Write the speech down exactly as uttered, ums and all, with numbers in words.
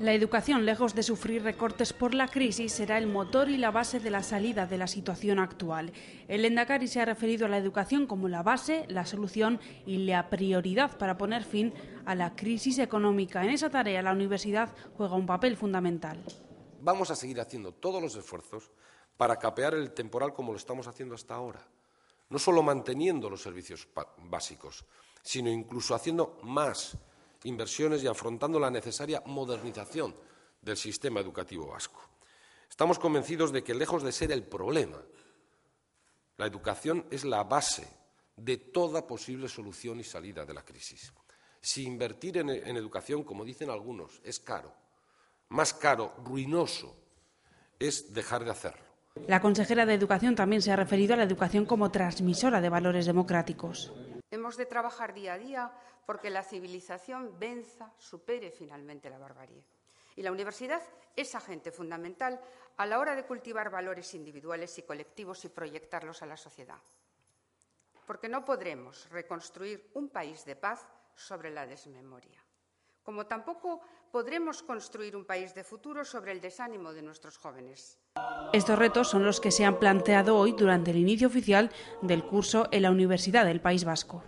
La educación, lejos de sufrir recortes por la crisis, será el motor y la base de la salida de la situación actual. El Lehendakari se ha referido a la educación como la base, la solución y la prioridad para poner fin a la crisis económica. En esa tarea, la universidad juega un papel fundamental. Vamos a seguir haciendo todos los esfuerzos para capear el temporal como lo estamos haciendo hasta ahora. No solo manteniendo los servicios básicos, sino incluso haciendo más inversiones y afrontando la necesaria modernización del sistema educativo vasco. Estamos convencidos de que, lejos de ser el problema, la educación es la base de toda posible solución y salida de la crisis. Si invertir en, en educación, como dicen algunos, es caro, más caro, ruinoso, es dejar de hacerlo. La consejera de Educación también se ha referido a la educación como transmisora de valores democráticos. Hemos de trabajar día a día porque la civilización venza, supere finalmente la barbarie. Y la universidad es agente fundamental a la hora de cultivar valores individuales y colectivos y proyectarlos a la sociedad. Porque no podremos reconstruir un país de paz sobre la desmemoria, como tampoco podremos construir un país de futuro sobre el desánimo de nuestros jóvenes. Estos retos son los que se han planteado hoy durante el inicio oficial del curso en la Universidad del País Vasco.